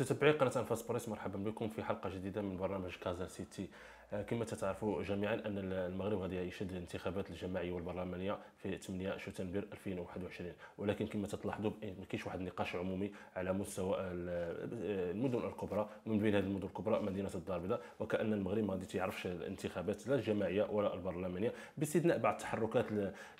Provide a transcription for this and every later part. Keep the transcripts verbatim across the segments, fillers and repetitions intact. متابعي قناة أنفاس بريس، مرحبا بكم في حلقة جديدة من برنامج كازا سيتي. كما تتعرفوا جميعا أن المغرب غادي يشهد الانتخابات الجماعية والبرلمانية في ثمانية شتنبر ألفين وواحد وعشرين، ولكن كما تلاحظوا ما كاينش واحد النقاش عمومي على مستوى المدن الكبرى، ومن بين هذه المدن الكبرى مدينة الدار البيضاء، وكأن المغرب ما غادي تيعرفش الانتخابات لا الجماعية ولا البرلمانية، باستثناء بعض التحركات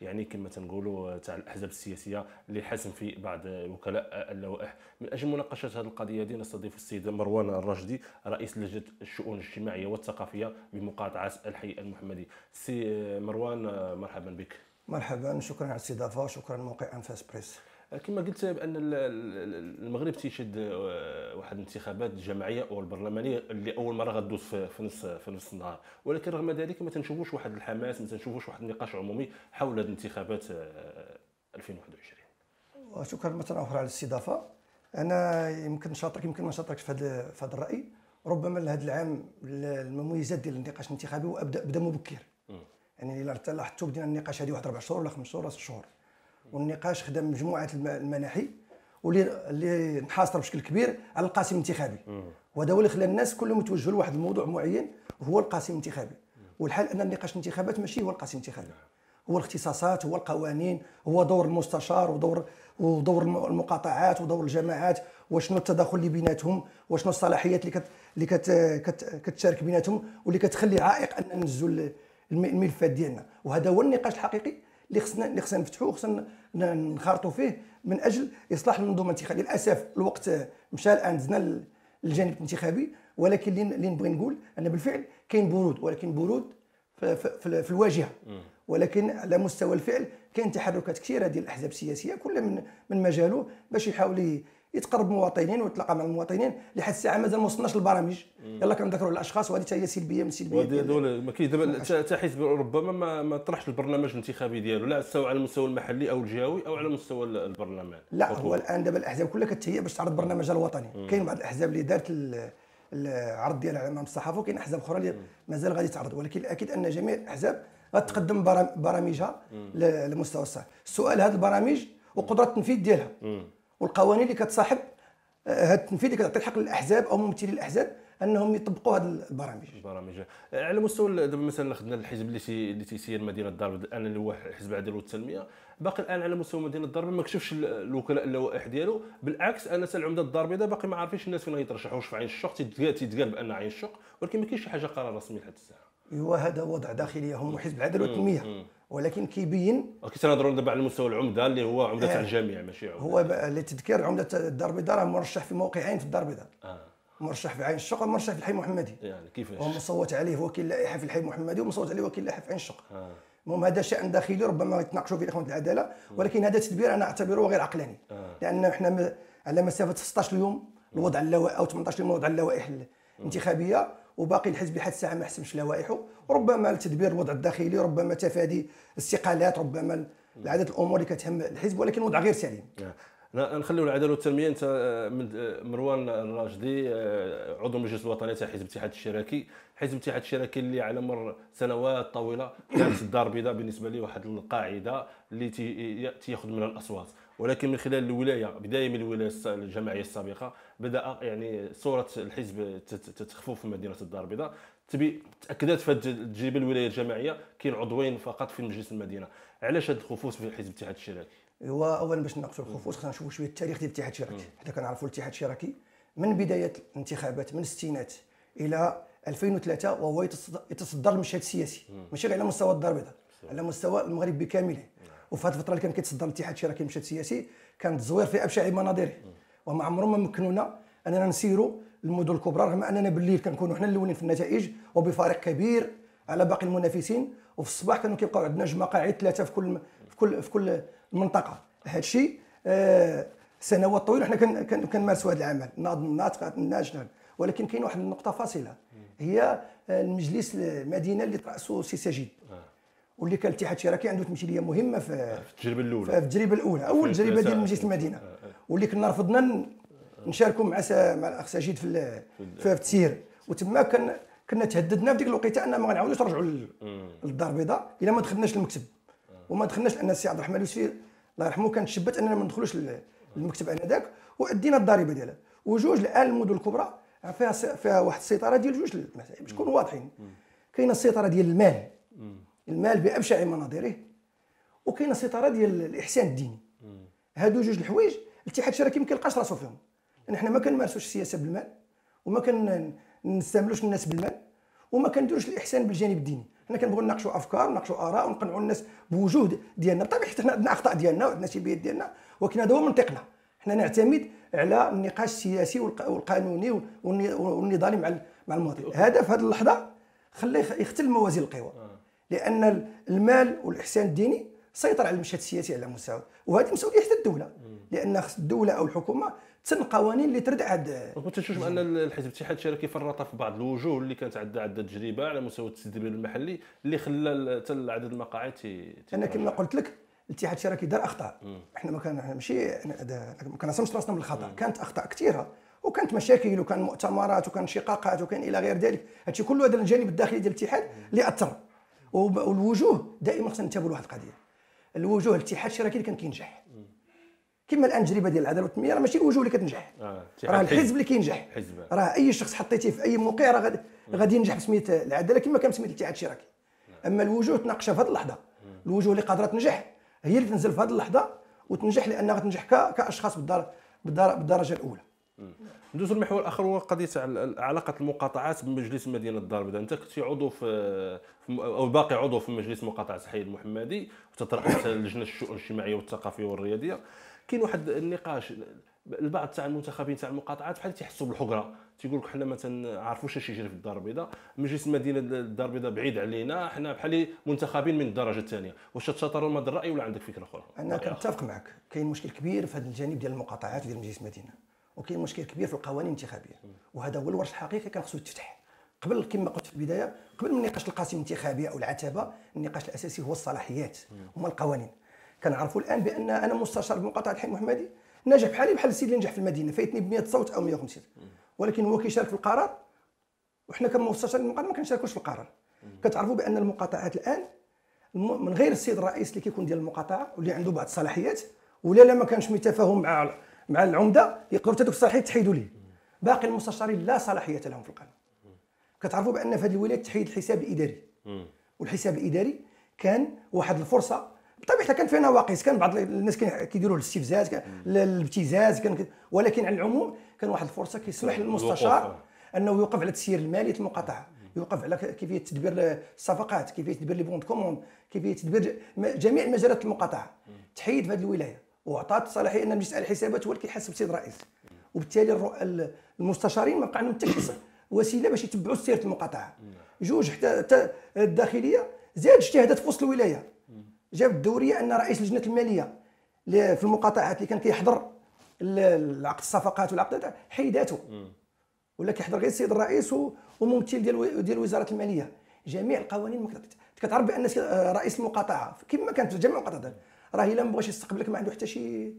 يعني كما تنقولوا تاع الأحزاب السياسية اللي حاسم في بعض وكلاء اللوائح. من أجل مناقشة هذه القضية دي نستضيف السيد مروان الراشدي، رئيس لجنة الشؤون الاجتماعية والثقافية بمقاطعة الحي المحمدي. سي مروان، مرحبا بك. مرحبا، شكرا على الاستضافة، شكرا لموقع أنفاس بريس. كما قلت بان المغرب تيشد واحد الانتخابات الجماعيه والبرلمانيه اللي اول مره غدوز في نص في نص النهار، ولكن رغم ذلك ما تنشوفوش واحد الحماس، ما تنشوفوش واحد النقاش عمومي حول هذه الانتخابات ألفين وواحد وعشرين. شكرا مره اخرى على الاستضافه. انا يمكن نشاطرك يمكن ما نشاطركش في هذا في هذا الراي. ربما لهذا العام المميزات ديال النقاش الانتخابي هو ابدا بدا مبكر، يعني الا لاحظتوا بدينا النقاش هذه واحد ربع شهور ولا خمس شهور ولا ست شهور، والنقاش خدم مجموعه المناحي واللي اللي نحاصر بشكل كبير على القاسم الانتخابي، وهذا هو اللي خلى الناس كلهم يتوجهوا لواحد الموضوع معين وهو القاسم الانتخابي. والحال ان النقاش الانتخابات ماشي هو القاسم الانتخابي، هو الاختصاصات، هو القوانين، هو دور المستشار ودور ودور المقاطعات ودور الجماعات، وشنو التداخل اللي بيناتهم، وشنو الصلاحيات اللي كت اللي كت كت كتشارك بيناتهم واللي كتخلي عائق ان ننزلوا الملفات ديالنا. وهذا هو النقاش الحقيقي اللي خصنا اللي خصنا نفتحوه، خصنا نخرطوا فيه من اجل اصلاح المنظومه الانتخابيه. للاسف الوقت مشى، الان دزنا للجانب الانتخابي، ولكن اللي نبغي نقول ان بالفعل كاين برود، ولكن برود في, في, في الواجهه، ولكن على مستوى الفعل كاين تحركات كثيره ديال الاحزاب السياسيه كل من من مجاله باش يحاول يتقرب مواطنين ويتلاقى مع المواطنين. لحد الساعه مازال ما وصلناش للبرامج، يلا كنذكروا الاشخاص، وهذه حتى هي سلبيه من سلبيه هذول. ما كاين دابا حتى حزب ربما ما, ما طرحش البرنامج الانتخابي ديالو، لا سواء على المستوى المحلي او الجهوي او على مستوى البرلمان. لا هو الان دابا الاحزاب كلها كتهيئ باش تعرض برنامجها الوطني. كاين بعض الاحزاب اللي دارت العرض ديالها على امام الصحافه، وكاين احزاب اخرى اللي مازال غادي تعرض، ولكن الاكيد ان جميع الاحزاب غتقدم برامجها لمستوى الصحافه. السؤال هذه البرامج وقدره التنفيذ ديالها والقوانين اللي كتصاحب هذا التنفيذ اللي كتعطي الحق للاحزاب او ممثلي الاحزاب انهم يطبقوا هذه البرامج. البرامج على مستوى دابا مثلا خدنا الحزب اللي تي اللي تيسير مدينه الدار الان اللي هو حزب العدل والتنميه، باقي الان على مستوى مدينه الدار ما كشفش الوكلاء اللوائح ديالو، بالعكس انا حتى العمده الدار البيضاء باقي ما عارفينش الناس فين غيترشحوا، واش في عين الشق تيتقال بان عين الشق، ولكن ما كاينش شي حاجه قرار رسمي لحد الساعه. ايوا هذا وضع داخلي هم حزب العدل والتنميه، ولكن كيبين كيتناظروا دابا على مستوى العمده اللي هو عمده تاع آه الجميع ماشي عمده. هو للتذكير عمده الدار البيضاء راه مرشح في موقعين في الدار البيضاء، آه. مرشح في عين الشق ومرشح في الحي المحمدي. يعني كيفاش؟ ومصوت عليه وكيل لائحه في الحي المحمدي ومصوت عليه وكيل لائحه في عين الشق. المهم آه. هذا شان داخلي ربما يتناقشوا فيه اخوان العداله، ولكن هذا تدبير انا اعتبره غير عقلاني، آه. لان احنا على مسافه ستة عشر يوم الوضع اللوائح او ثمانية عشر يوم وضع اللوائح الانتخابيه، وباقي الحزب حتى الساعه ما حسمش لوائحه، ربما لتدبير الوضع الداخلي، ربما تفادي الاستقالات، ربما العدد الامور اللي كتهم الحزب، ولكن الوضع غير سليم. نخليو العداله والتنميه. انت مروان الراشدي عضو المجلس الوطني تاع حزب الاتحاد الاشتراكي، حزب الاتحاد الاشتراكي اللي على مر سنوات طويله كانت الدار البيضاء بالنسبه لي واحد القاعده اللي تياخذ منها الاصوات، ولكن من خلال الولايه، بدايه من الولايه الجماعيه السابقه، بدا يعني صوره الحزب تتخفو في مدينه الدار البيضاء. تبي تاكدت في التجربه الولايه الجماعيه كاين عضوين فقط في مجلس المدينه، علاش هذا الخفوف في حزب الاتحاد الاشتراكي؟ ايوا اولا باش نناقشوا الخفوف خصنا نشوفوا شويه التاريخ ديال الاتحاد الاشتراكي، حيت كنعرفوا الاتحاد الاشتراكي من بدايه الانتخابات من الستينات الى ألفين وثلاثة وهو يتصدر المشهد السياسي، ماشي غير على مستوى الدار البيضاء، على مستوى المغرب بكامله. وفي هذه الفتره اللي كان كيتصدر الاتحاد الاشتراكي المشهد السياسي كان التزوير في ابشع مناظره، وما عمره ما مكنونا اننا نسيروا المدن الكبرى، رغم اننا بالليل كنكونوا حنا الاولين في النتائج وبفارق كبير على باقي المنافسين، وفي الصباح كانوا كيبقاو عندنا جوج مقاعد ثلاثه في كل في كل في كل المنطقه. هذا الشيء آه سنوات طويله حنا كنمارسوا هذا العمل ناطق ناجح، ولكن كاين واحد النقطه فاصله هي المجلس المدينه اللي راسه سي ساجد، واللي كان الاتحاد الاشتراكي عنده تمثيليه مهمه في التجربه الاولى، في التجربه الاولى اول تجربه ديال مجلس المدينه، واللي كنا رفضنا نشاركوا مع مع الاخ ساجد في في التسيير، وتما كان كنا تهددنا في ديك الوقيته ان ما غنعاودوش نرجعوا للدار البيضاء الا ما دخلناش المكتب، وما دخلناش لان السي عبد الرحمن اليوسفي الله يرحمه كان تشبت اننا ما ندخلوش المكتب انذاك، وادينا الضريبه ديالها. وجوج الان المدن الكبرى فيها فيها واحد السيطره ديال جوج المسائل باش نكونوا واضحين. كاينه السيطره ديال المال، المال بابشع مناظره، وكاينه السيطره ديال الاحسان الديني. هادو جوج الحوايج الاتحاد الاشتراكي ما كيلقاش راسو فيهم، لان حنا ما كنمارسوش السياسه بالمال، وما كنستعملوش الناس بالمال، وما كنديروش الاحسان بالجانب الديني. حنا كنبغيو نناقشوا افكار، نناقشوا اراء، ونقنعوا الناس بوجود ديالنا. بالطبع حيت حنا عندنا اخطاء ديالنا وعندنا سلبيات ديالنا، ولكن هذا هو منطقنا. حنا نعتمد على النقاش السياسي والقانوني والنضالي مع مع المواطن. هذا في هذه اللحظه خليه يختل موازين القوى، لان المال والاحسان الديني سيطر على المشهد السياسي على مستوى، وهذه مسؤوليه حتى الدوله، لان خص الدوله او الحكومه تسن قوانين اللي تردع هذا. ما تنسوش بان الحزب الاتحاد الاشتراكي فرط في بعض الوجوه اللي كانت عندها عده تجربه على مستوى التدبير المحلي اللي خلى حتى عدد المقاعد. انا كما قلت لك الاتحاد الاشتراكي دار اخطاء، احنا ما كان احنا ماشي ما كنعصمش راسنا من الخطا، كانت اخطاء كثيره وكانت مشاكل وكان مؤتمرات وكان انشقاقات وكان الى غير ذلك. هادشي كله هذا الجانب الداخلي ديال الاتحاد اللي اثر. والوجوه دائما خصنا ننتبهوا لواحد القضيه، الوجوه الاتحاد الاشتراكي اللي كان كينجح كما الان التجربه ديال العدل والتنميه راه ماشي الوجوه اللي كتنجح، آه. راه الحزب اللي كينجح، راه اي شخص حطيتيه في اي موقع راه غادي غادي ينجح بسميه العداله كما كان بسميه الاتحاد الاشتراكي. اما الوجوه تناقشها في هذه اللحظه، الوجوه اللي قادره تنجح هي اللي تنزل في هذه اللحظه وتنجح، لانها غتنجح كاشخاص بالدار بالدرجه الاولى. ندوزو المحور الاخر هو قضيه علاقه المقاطعات بمجلس مدينه الدار البيضاء. انت كنتي عضو في او باقي عضو في مجلس مقاطعه الحي المحمدي وتترأس لجنه الشؤون الاجتماعيه والثقافيه والرياضيه. كاين واحد النقاش البعض تاع المنتخبين تاع المقاطعات بحال تيحسوا بالحقره، تيقول لك حنا ما تنعرفوش اش يجري في الدار البيضاء، مجلس مدينه الدار البيضاء بعيد علينا، حنا بحال منتخبين من الدرجه الثانيه. واش تتشاطروا هذا الراي ولا عندك فكره اخرى؟ انا كنتفق معك، كاين مشكل كبير في هذا الجانب ديال المقاطعات ديال مجلس المدينه، وكاين مشكل كبير في القوانين الانتخابيه، وهذا هو الورش الحقيقي كان خصو يتفتح. قبل كما قلت في البدايه، قبل من نقاش القاسم الانتخابيه او العتبه، النقاش الاساسي هو الصلاحيات هما القوانين. كنعرفوا الان بان انا مستشار بمقاطعه الحي المحمدي ناجح بحالي بحال السيد اللي نجح في المدينه، فايتني ب مية صوت او مية وخمسين، ولكن هو كيشارك في القرار وحنا كمستشار المقاطعه ما كنشاركوش في القرار. كتعرفوا بان المقاطعات الان من غير السيد الرئيس اللي كيكون ديال المقاطعه واللي عنده بعض الصلاحيات، ولا لا ما كانش متفاهم مع مع العمده يقدروا حتى دوك الصلاحيات تحيدوا ليه. باقي المستشارين لا صلاحيه لهم في القانون. كتعرفوا بان في هذه الولايات تحيد الحساب الاداري، والحساب الاداري كان واحد الفرصه بالطبع حتى كان فيها نواقص، كان بعض الناس كيديروا الاستفزاز الابتزاز، كان ولكن على العموم كان واحد الفرصه كيسمح للمستشار انه يوقف على التسيير المالي المقاطعه، يوقف على كيفيه تدبير الصفقات، كيفيه تدبير لي بون كوموند، كيفيه تدبير جميع مجالات المقاطعه. تحيد في هذه الولايه وعطات الصلاحيه ان مجلس الحسابات هو اللي كيحاسب السيد الرئيس، وبالتالي المستشارين ما بقى عندهم حتى وسيله باش يتبعوا سيره المقاطعه. جوج حتى الداخليه زاد اجتهادات في وسط الولايه، جاب الدوريه ان رئيس لجنه الماليه في المقاطعات اللي كان كيحضر العقد الصفقات والعقد حيداته، ولا كيحضر غير السيد الرئيس وممثل ديال ديال وزاره الماليه. جميع القوانين كتعرف بان رئيس المقاطعه كما كانت جميع المقاطعات راه الا ما بغاش يستقبلك ما عنده حتى شي،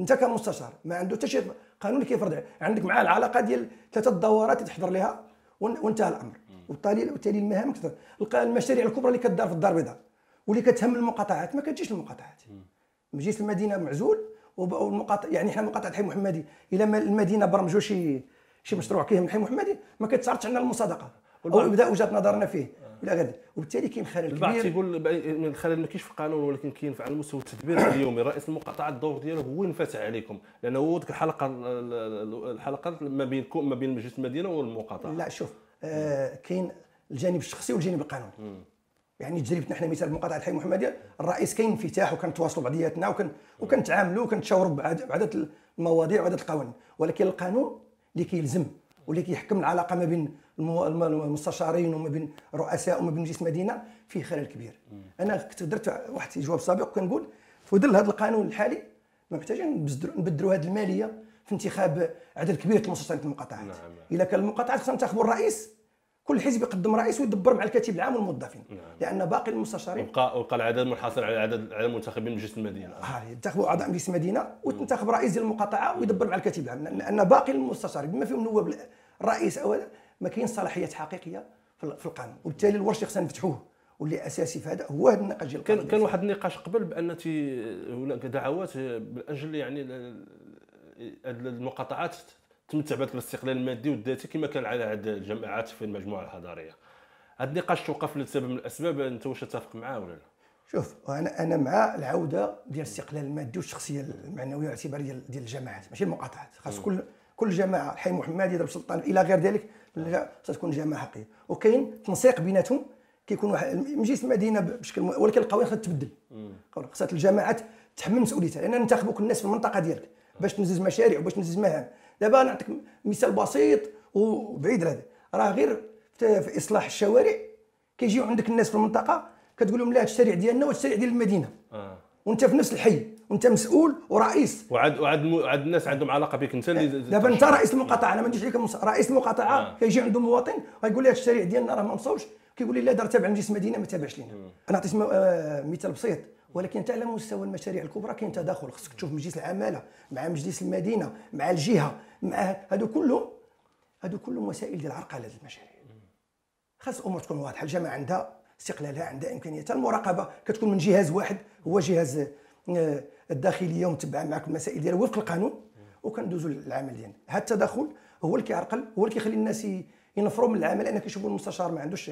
انت كمستشار ما عنده حتى شي قانون كيفرض عندك معاه العلاقه ديال ثلاثه الدورات تحضر لها وانتهى الامر. وبالتالي وبالتالي المهام كثر، المشاريع الكبرى اللي كدار في الدار البيضاء واللي كتهم المقاطعات ما كتجيش للمقاطعات. مجلس المدينه معزول، والمقاطع يعني حنا مقاطعه الحي المحمدي الا المدينه برمجوا شي شي مشروع كيهم الحي المحمدي ما كتعرضش عندنا المصادقه او يبدا وجهه نظرنا فيه ولا غير، وبالتالي كاين خلل كبير. البعض تيقول من الخلل ما كاينش في القانون، ولكن كاين على مستوى التدبير اليومي. رئيس المقاطعه الدور ديالو هو ينفتح عليكم، لانه هو ديك الحلقه الحلقات ما بينكم ما بين مجلس المدينه والمقاطعه. لا شوف آه كاين الجانب الشخصي والجانب القانوني. يعني تجربتنا حنا مثال مقاطعه الحي المحمدي الرئيس كاين انفتاح وكنتواصلوا بعضياتنا وكن وكنتعاملوا وكنتشاوروا بعدد المواضيع وعدد القوانين، ولكن القانون اللي كيلزم واللي كيحكم العلاقه ما بين المستشارين وما بين الرؤساء وما بين مجلس المدينه فيه خلل كبير. انا كنت درت واحد جواب سابق وكنقول في ظل هذا القانون الحالي ما محتاجين نبدلوا هذه الماليه في انتخاب عدد كبير من المستشارين في المقاطعات. نعم. الا كان المقاطعات خصنا ننتخبوا الرئيس، كل حزب يقدم رئيس ويدبر مع الكاتب العام والموظفين. نعم. لان باقي المستشارين وبقى وبقى العدد منحصر على عدد على المنتخبين مجلس المدينه. اه ينتخبوا اعضاء مجلس المدينه وتنتخب رئيس ديال المقاطعه ويدبر مع الكاتب العام، لان باقي المستشارين بما فيهم نواب الرئيس اولا ما كاينش صلاحيات حقيقيه في القانون، وبالتالي الورش خصنا نفتحوه، واللي اساسي في هذا هو هذا النقاش ديال القانون. كان كان واحد النقاش قبل بان هناك دعوات من اجل يعني المقاطعات تمتع بهذا الاستقلال المادي والذاتي كما كان على عهد الجماعات في المجموعه الحضاريه. هذا النقاش توقف لسبب من الاسباب، انت واش تتفق معاه ولا لا؟ شوف، انا انا مع العوده ديال الاستقلال المادي والشخصيه المعنويه والاعتباريه ديال ديال الجماعات، ماشي المقاطعات. خاص كل كل جماعه، الحي المحمدي، ضرب السلطان، الى غير ذلك، تكون جماعه حقيقيه. وكاين تنسيق بيناتهم، كيكون واحد مجلس مدينه بشكل م... ولكن القوانين خاصها تبدل. خاصها الجماعات تحمل مسؤوليتها، لان ننتخبوك الناس في المنطقه ديالك باش تنزز مشاريع وباش تنزز مهام. دابا نعطيك مثال بسيط وبعيد هذا، راه غير في اصلاح الشوارع كيجيو عندك الناس في المنطقه كتقول لهم لا هذا الشارع ديالنا وهذا الشارع ديال المدينه، آه. وانت في نفس الحي وانت مسؤول ورئيس، وعاد وعاد وعاد الناس عندهم علاقه بك انت. دابا انت رئيس المقاطعه، انا ما نديش عليك مص... رئيس المقاطعه آه. كيجي عنده مواطن ويقول لي هذا الشارع ديالنا راه ما مصوبش، كيقول لي لا دار تابع لمجلس المدينه ما تابعش لينا. انا عطيت مثال بسيط، ولكن حتى على مستوى المشاريع الكبرى كاين تداخل، خصك تشوف مجلس العماله مع مجلس المدينه مع الجهه مع هادو كلهم، هادو كلهم وسائل ديال عرقله المشاريع. خاص الامور تكون واضحه، الجماعه عندها استقلالها، عندها امكانياتها، المراقبه كتكون من جهاز واحد هو جهاز الداخليه ومتبع معك المسائل ديالها وفق القانون، وكندوزوا للعمل ديالنا. هذا التداخل هو اللي كيعرقل، هو اللي كيخلي الناس ينفروا من العمل، لان كيشوفوا المستشار ما عندوش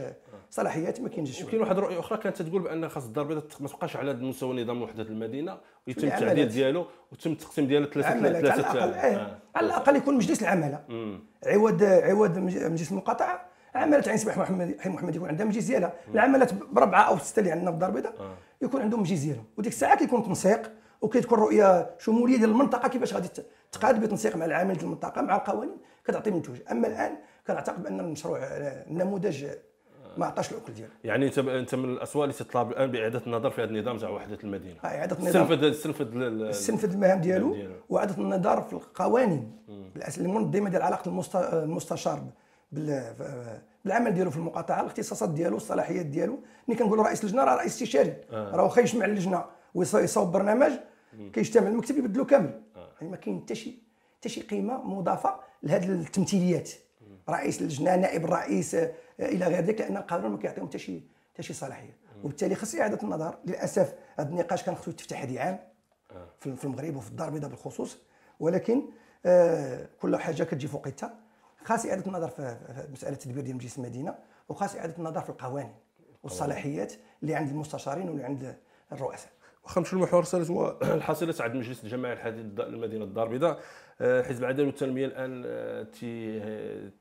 صلاحيات ما كينجحش. وكاين واحد الرؤيه اخرى كانت تقول بان خاص الدار البيضاء ما تبقاش على مستوى نظام وحده المدينه، ويتم التعديل ديالو ويتم التقسيم ديالو ثلاثه ثلاثه. على الاقل يكون مجلس العماله عوض عوض مجلس المقاطعه. عماله عين صباح محمد حي محمد يكون عندها مجلس ديالها، العمالات بربعه او سته اللي عندنا في الدار البيضاء يكون عندهم مجلس ديالهم، وديك الساعه كيكون تنسيق وكتكون رؤيه شموليه ديال المنطقه كيفاش غادي تقاد بتنسيق مع العامل ديال المنطقه مع القوانين كتعطي منتوج. اما الان كنعتقد بان المشروع النموذج ما عطاش الاكل ديالو. يعني انت انت من الاصوات اللي تطلب الان باعاده النظر في هذا النظام تاع وحده المدينه. اه اعاده النظر، استنفذ استنفذ المهام ديالو واعاده النظر في القوانين المنظمه ديال علاقه المستشار بالعمل ديالو في المقاطعه، الاختصاصات ديالو، الصلاحيات ديالو. ملي كنقولوا رئيس اللجنه راه رئيس استشاري، راه واخا يجمع اللجنه ويصاوب برنامج كيجتمع المكتب يبدلو كامل، يعني ما كاين حتى شي حتى شي قيمه مضافه لهاد التمثيليات، رئيس اللجنه، نائب الرئيس الى غير ذلك، لان القانون ما كيعطيهم حتى شي حتى شي صلاحيه، وبالتالي خاص اعاده النظر. للاسف هذا النقاش كان خصو يتفتح هذا عام في المغرب وفي الدار البيضاء بالخصوص، ولكن آه كل حاجه كتجي في وقتها. خاص اعاده النظر في مساله التدبير ديال مجلس المدينه، وخاص اعاده النظر في القوانين والصلاحيات اللي عند المستشارين واللي عند الرؤساء. واخا نمشيو لمحور الرساله، هو الحاصلات عند مجلس الجماعي الحديث لمدينه الدار البيضاء. حزب العدل والتنميه الان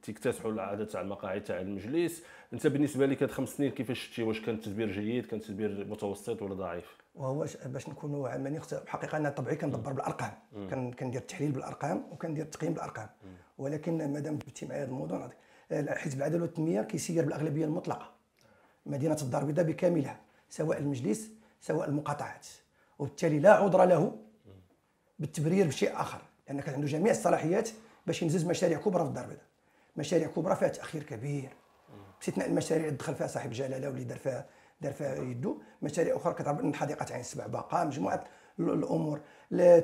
تيكتسحوا العدد تاع المقاعد تاع المجلس. انت بالنسبه لك هاد خمس سنين كيفاش شفتي؟ واش كان التدبير جيد، كان التدبير متوسط ولا ضعيف؟ وهو باش نكونوا عاملين، الحقيقه انا طبيعي كندبر بالارقام، كندير التحليل بالارقام وكندير التقييم بالارقام، ولكن مادام جبتي معايا هذا الموضوع، حزب العدل والتنميه كيسير بالاغلبيه المطلقه مدينه الدار البيضاء بكاملها، سواء المجلس سواء المقاطعات، وبالتالي لا عذر له بالتبرير بشيء اخر، لان كان عنده جميع الصلاحيات باش ينزز مشاريع كبرى في الدار البيضاء، مشاريع كبرى فيها تاخير كبير، باستثناء المشاريع اللي دخل فيها صاحب جلاله واللي دار فيها دار فيها يده، مشاريع اخرى كتعرف ان حديقه عين السبع باقه، مجموعه الامور.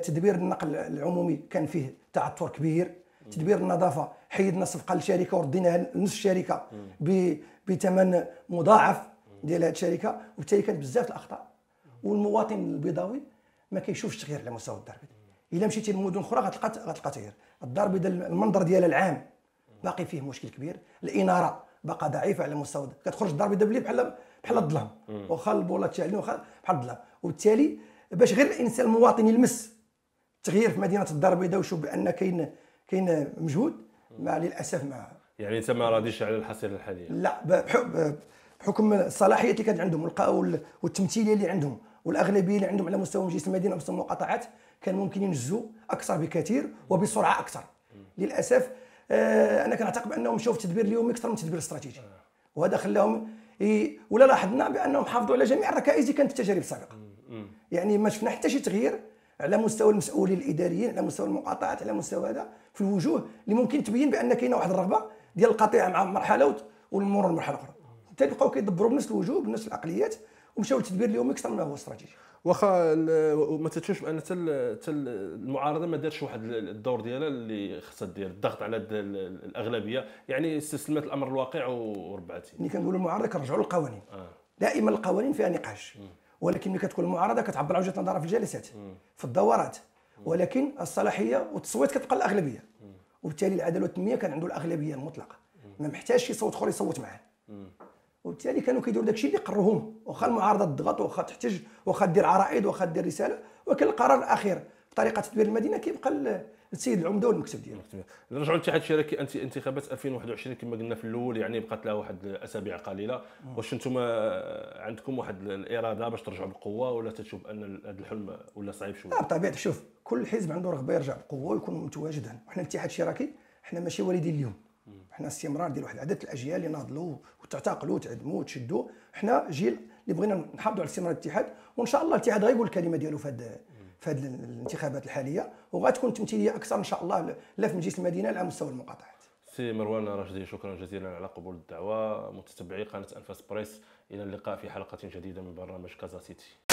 تدبير النقل العمومي كان فيه تعثر كبير، تدبير النظافه حيدنا صفقه للشركه ورديناها لنص الشركه بثمن مضاعف ديال هذه الشركه، وبالتالي كانت بزاف الاخطاء، والمواطن البيضاوي ما كيشوفش التغيير على مستوى الدار البيضاء. الا مشيتي لمدن اخرى غتلقى غتلقى تغيير. الدار البيضاء المنظر ديالها العام باقي فيه مشكل كبير، الاناره باقا ضعيفه على مستوى، كتخرج الدار البيضاء بلي بحال بحال الظلام، واخا البولات تاعنا واخا بحال الظلام، وبالتالي باش غير الانسان المواطن يلمس التغيير في مدينه الدار البيضاء ويشوف بان كاين كاين مجهود، مع للاسف ما يعني انت ما راضيش على الحصيله الحاليه؟ لا، بحكم الصلاحيات اللي كانت عندهم والتمثيليه اللي عندهم والاغلبيه اللي عندهم على مستوى مجلس المدينه ومستوى المقاطعات، كان ممكن ينجزوا اكثر بكثير وبسرعه اكثر. للاسف آه انا كنعتقد بانهم مشاو في التدبير اليومي اكثر من التدبير الاستراتيجي، وهذا خلاهم ي... ولا لاحظنا بانهم حافظوا على جميع الركائز اللي كانت في التجارب السابقه، يعني ما شفنا حتى شي تغيير على مستوى المسؤولين الاداريين، على مستوى المقاطعات، على مستوى هذا في الوجوه اللي ممكن تبين بان كاينه واحد الرغبه ديال القطيع مع مرحله والمرور لمرحله اخرى، حتى بقاو كيدبروا بنفس الوجوه بنفس العقليات ومشاو للتدبير اليومي اكثر ما هو استراتيجي. واخا ما تتشوفش بان حتى المعارضه ما دارتش واحد الدور ديالها اللي خصها دير، الضغط على الاغلبيه، يعني استسلمت الامر الواقع وربعتي. ملي كنقولوا المعارضه كنرجعوا للقوانين، دائما القوانين فيها نقاش، ولكن ملي كتكون المعارضه كتعبر على وجهه نظرها في الجلسات في الدورات، ولكن الصلاحيه والتصويت كتبقى الاغلبيه، وبالتالي العدل والتنميه كان عنده الاغلبيه المطلقه، ما محتاجش شي صوت اخر يصوت معاه، وبالتالي كانوا كيديروا داكشي اللي قرروهم، واخا المعارضه تضغط واخا تحتج واخا دير عرائض واخا دير رساله، ولكن القرار الاخير بطريقه تدبير المدينه كيبقى السيد العمده والمكتب ديالو. نرجعوا للاتحاد الاشتراكي انتخابات ألفين وواحد وعشرين كما قلنا في الاول، يعني بقات لها واحد الاسابيع قليله، واش انتم عندكم واحد الاراده باش ترجعوا بالقوه ولا تشوف ان هذا الحلم ولا صعيب شويه؟ لا بطبيعه شوف كل حزب عنده رغبه يرجع بقوه ويكون متواجد هنا، وحنا الاتحاد الاشتراكي حنا ماشي والدين اليوم، حنا استمرار ديال واحد العدد الاجيال اللي ناضلوا وتعتقلوا وتعدموا وتشدوا، حنا جيل اللي بغينا نحافظوا على استمرار الاتحاد، وان شاء الله الاتحاد غيقول الكلمه ديالو في هذا في هذه الانتخابات الحاليه، وغتكون تمثيليه اكثر ان شاء الله لا في مجلس المدينه على مستوى المقاطعات. سي مروان الراشدي، شكرا جزيلا على قبول الدعوه. متتبعي قناه انفاس بريس، الى اللقاء في حلقه جديده من برنامج كازا سيتي.